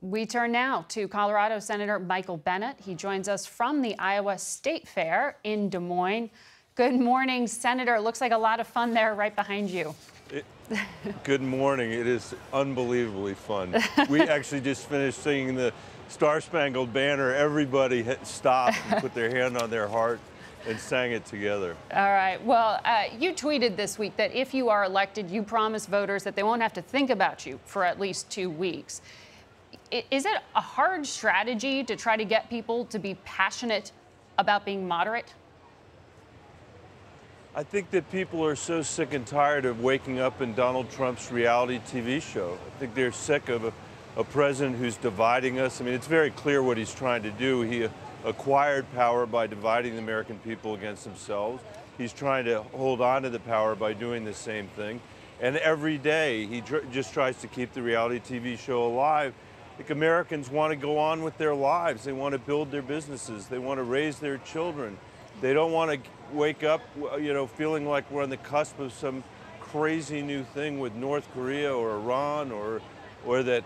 We turn now to Colorado Senator Michael Bennet. He joins us from the Iowa State Fair in Des Moines. Good morning, Senator. It looks like a lot of fun there right behind you. Good morning. It is unbelievably fun. We actually just finished singing the Star-Spangled Banner. Everybody stopped and put their hand on their heart and sang it together. All right. Well, you tweeted this week that if you are elected, you promise voters that they won't have to think about you for at least 2 weeks. Is it a hard strategy to try to get people to be passionate about being moderate? I think that people are so sick and tired of waking up in Donald Trump's reality TV show. I think they're sick of a president who's dividing us. I mean, it's very clear what he's trying to do. He acquired power by dividing the American people against themselves. He's trying to hold on to the power by doing the same thing. And every day, he just tries to keep the reality TV show alive. Like, Americans want to go on with their lives. They want to build their businesses. They want to raise their children. They don't want to wake up, you know, feeling like we're on the cusp of some crazy new thing with North Korea or Iran, or that,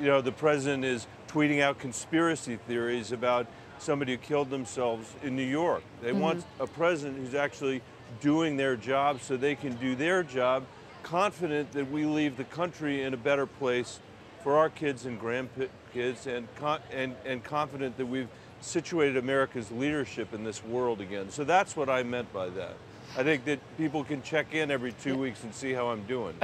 you know, the president is tweeting out conspiracy theories about somebody who killed themselves in New York. They want a president who's actually doing their job so they can do their job, confident that we leave the country in a better place for our kids and grandkids, and confident that we've situated America's leadership in this world again. So that's what I meant by that. I think that people can check in every 2 weeks and see how I'm doing.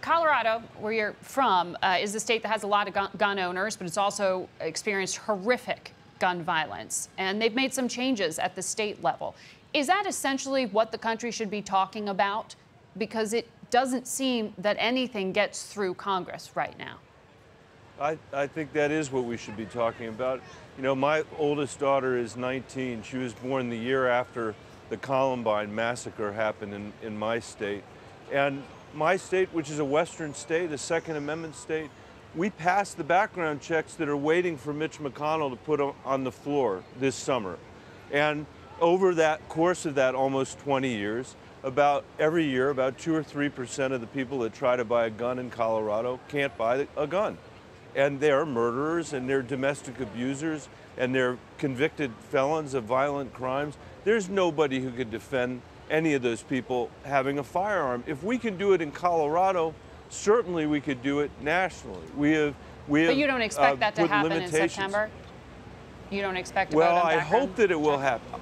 Colorado, where you're from, is a state that has a lot of gun owners, but it's also experienced horrific gun violence. And they've made some changes at the state level. Is that essentially what the country should be talking about? Because it doesn't seem that anything gets through Congress right now. I think that is what we should be talking about. You know, my oldest daughter is 19. She was born the year after the Columbine massacre happened in my state. And my state, which is a Western state, a Second Amendment state, we passed the background checks that are waiting for Mitch McConnell to put on the floor this summer. And over that course of that almost 20 years, about every year, about 2 or 3% of the people that try to buy a gun in Colorado can't buy a gun. And they're murderers, and they're domestic abusers, and they're convicted felons of violent crimes. There's nobody who could defend any of those people having a firearm. If we can do it in Colorado, certainly we could do it nationally. But you don't expect that to happen in September? You don't expect to vote on background? Well, I hope that it will happen.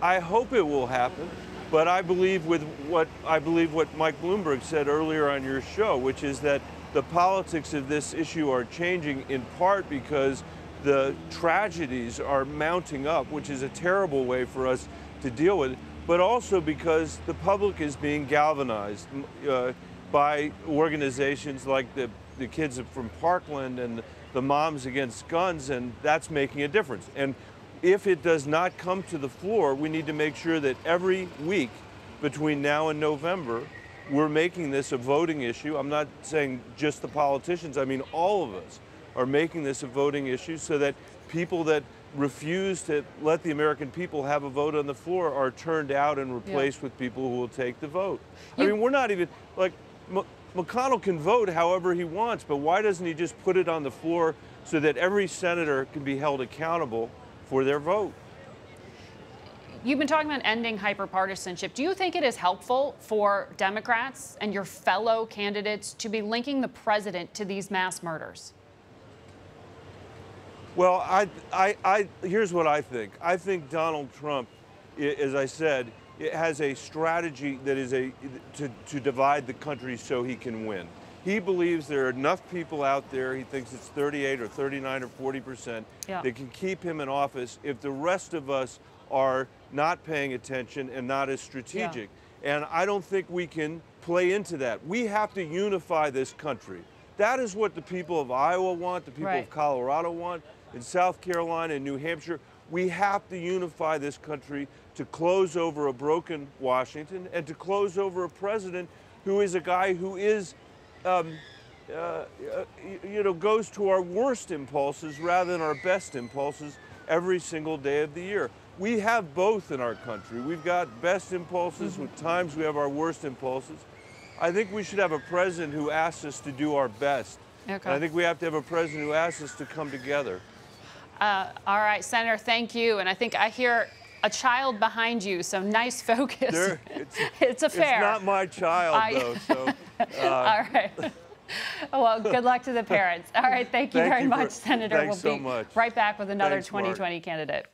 I hope it will happen, but I believe with what Mike Bloomberg said earlier on your show, which is that the politics of this issue are changing in part because the tragedies are mounting up, which is a terrible way for us to deal with, but also because the public is being galvanized by organizations like the kids from Parkland and the Moms Against Guns, and that's making a difference. And if it does not come to the floor, we need to make sure that every week between now and November, we're making this a voting issue. I'm not saying just the politicians. I mean, all of us are making this a voting issue so that people that refuse to let the American people have a vote on the floor are turned out and replaced with people who will take the vote. I mean, we're not even, like, McConnell can vote however he wants, but why doesn't he just put it on the floor so that every senator can be held accountable for their vote? You've been talking about ending hyperpartisanship. Do you think it is helpful for Democrats and your fellow candidates to be linking the president to these mass murders? Well, here's what I think. I think Donald Trump, as I said, it has a strategy that is to divide the country so he can win. He believes there are enough people out there, he thinks it's 38 or 39 or 40%, that can keep him in office if the rest of us are not paying attention and not as strategic. And I don't think we can play into that. We have to unify this country. That is what the people of Iowa want, the people of Colorado want, in South Carolina and New Hampshire. We have to unify this country to close over a broken Washington and to close over a president who is a guy who is, you know, goes to our worst impulses rather than our best impulses every single day of the year. We have both in our country. We've got best impulses, with times we have our worst impulses. I think we should have a president who asks us to do our best Okay. And I think we have to have a president who asks us to come together. All right, Senator, thank you. And I think I hear a child behind you, so nice focus. It's a fair. It's not my child, though. So, all right. Well, good luck to the parents. All right, thank you very much, Senator. We'll be right back with another 2020 candidate.